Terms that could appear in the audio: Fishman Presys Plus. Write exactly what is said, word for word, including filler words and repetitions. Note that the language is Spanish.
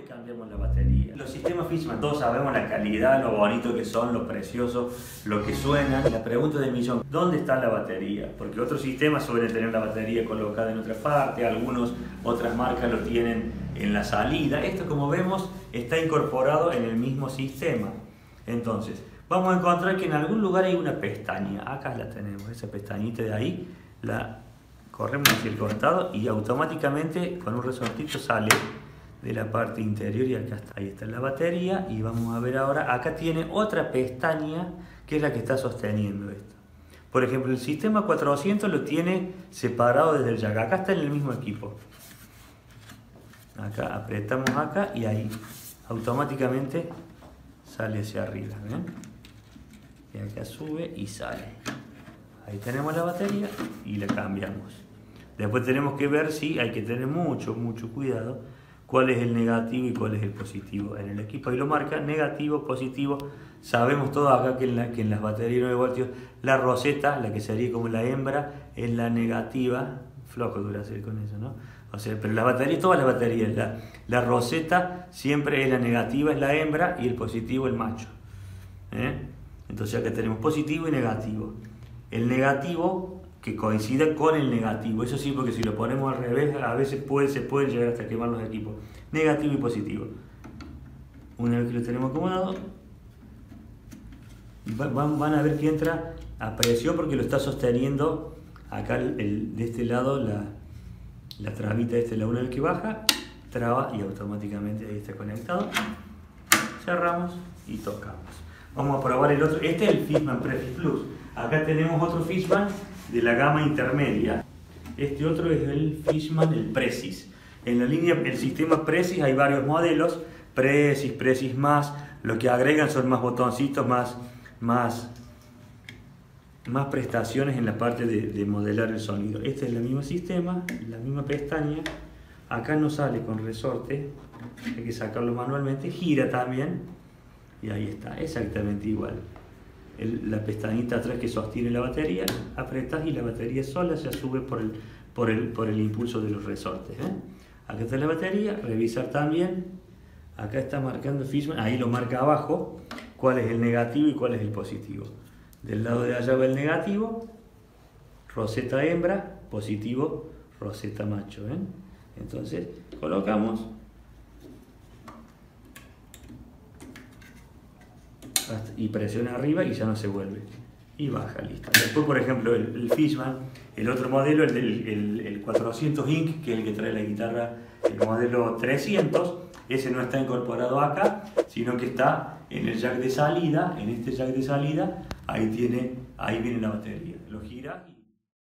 le cambiamos la batería. Los sistemas Fishman, todos sabemos la calidad, lo bonito que son, lo precioso, lo que suenan. La pregunta del millón, ¿dónde está la batería? Porque otros sistemas suelen tener la batería colocada en otra parte, algunos, otras marcas lo tienen en la salida. Esto, como vemos, está incorporado en el mismo sistema. Entonces, vamos a encontrar que en algún lugar hay una pestaña. Acá la tenemos, esa pestañita de ahí, la corremos hacia el costado y automáticamente con un resortito sale de la parte interior y acá está. Ahí está la batería y vamos a ver ahora, acá tiene otra pestaña que es la que está sosteniendo esto. Por ejemplo, el sistema cuatrocientos lo tiene separado desde el jack, acá está en el mismo equipo. Acá apretamos acá y ahí automáticamente sale hacia arriba, ¿ven? Y acá sube y sale. Ahí tenemos la batería y la cambiamos. Después tenemos que ver si hay que tener mucho, mucho cuidado cuál es el negativo y cuál es el positivo. En el equipo ahí lo marca, negativo, positivo. Sabemos todos acá que en, la, que en las baterías nueve voltios la roseta, la que sería como la hembra, es la negativa. Flojo dura hacer con eso, ¿no? O sea, pero las baterías, todas las baterías, la, la roseta siempre es la negativa, es la hembra, y el positivo el macho. ¿Eh? Entonces acá tenemos positivo y negativo. El negativo que coincida con el negativo, eso sí, porque si lo ponemos al revés a veces puede, se pueden llegar hasta quemar los equipos. Negativo y positivo. Una vez que lo tenemos acomodado, van, van a ver que entra a presión porque lo está sosteniendo acá el, el, de este lado la, la trabita de este lado. Una vez que baja, traba y automáticamente ahí está conectado. Cerramos y tocamos. Vamos a probar el otro. Este es el Fishman Presys Plus. Acá tenemos otro Fishman de la gama intermedia. Este otro es el Fishman, el Presys. En la línea, el sistema Presys, hay varios modelos. Presys, Presys más. Lo que agregan son más botoncitos, más, más, más prestaciones en la parte de, de modelar el sonido. Este es el mismo sistema, la misma pestaña. Acá no sale con resorte. Hay que sacarlo manualmente. Gira también. Y ahí está, exactamente igual. El, la pestañita atrás que sostiene la batería, apretás y la batería sola se sube por el, por el, por el impulso de los resortes. ¿eh? Acá está la batería, revisar también. Acá está marcando Fishman, ahí lo marca abajo, cuál es el negativo y cuál es el positivo. Del lado de allá va el negativo, roseta hembra, positivo, roseta macho. ¿eh? Entonces colocamos. Y presiona arriba y ya no se vuelve y baja, listo. Después, por ejemplo, el, el Fishman, el otro modelo, el, del, el, el cuatrocientos Inc, que es el que trae la guitarra, el modelo trescientos, ese no está incorporado acá, sino que está en el jack de salida. En este jack de salida, ahí, tiene, ahí viene la batería, lo gira y...